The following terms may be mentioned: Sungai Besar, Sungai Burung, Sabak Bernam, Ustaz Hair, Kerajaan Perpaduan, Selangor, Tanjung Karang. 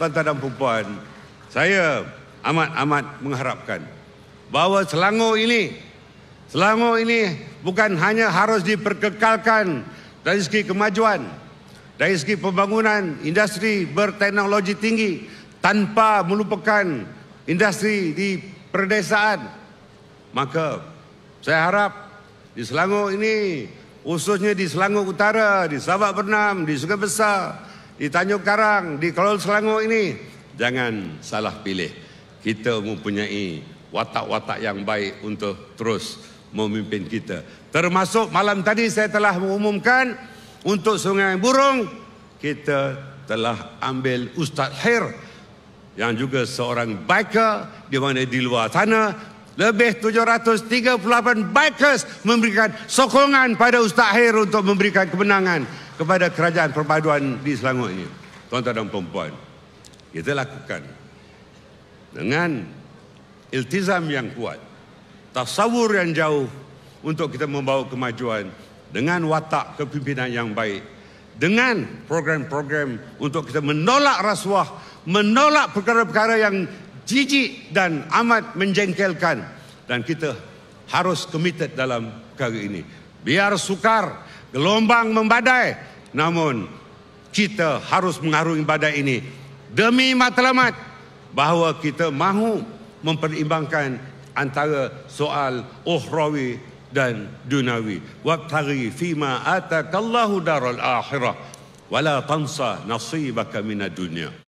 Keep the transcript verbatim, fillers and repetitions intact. tuan-tuan dan puan, saya amat-amat mengharapkan bahawa Selangor ini, Selangor ini bukan hanya harus diperkekalkan dari segi kemajuan, dari segi pembangunan industri berteknologi tinggi tanpa melupakan industri di perdesaan. Maka saya harap di Selangor ini, khususnya di Selangor Utara, di Sabak Bernam, di Sungai Besar, di Tanjung Karang, di Kelor Selangor ini, jangan salah pilih. Kita mempunyai watak-watak yang baik untuk terus memimpin kita. Termasuk malam tadi saya telah mengumumkan untuk Sungai Burung, kita telah ambil Ustaz Hair yang juga seorang biker, di mana di luar sana lebih tujuh ratus tiga puluh lapan bikers memberikan sokongan pada Ustaz Hair untuk memberikan kemenangan kepada Kerajaan Perpaduan di Selangor ini. Tuan-tuan dan puan-puan, kita lakukan dengan iltizam yang kuat, tasawur yang jauh untuk kita membawa kemajuan, dengan watak kepimpinan yang baik, dengan program-program untuk kita menolak rasuah, menolak perkara-perkara yang jijik dan amat menjengkelkan. Dan kita harus committed dalam perkara ini. Biar sukar, gelombang membadai, namun kita harus mengarungi badai ini demi matlamat bahawa kita mahu memperimbangkan antara soal ukhrawi dan dunawi. Wabtaghi fima atakallahu daral akhirah wala tansa nasibaka minad dunya.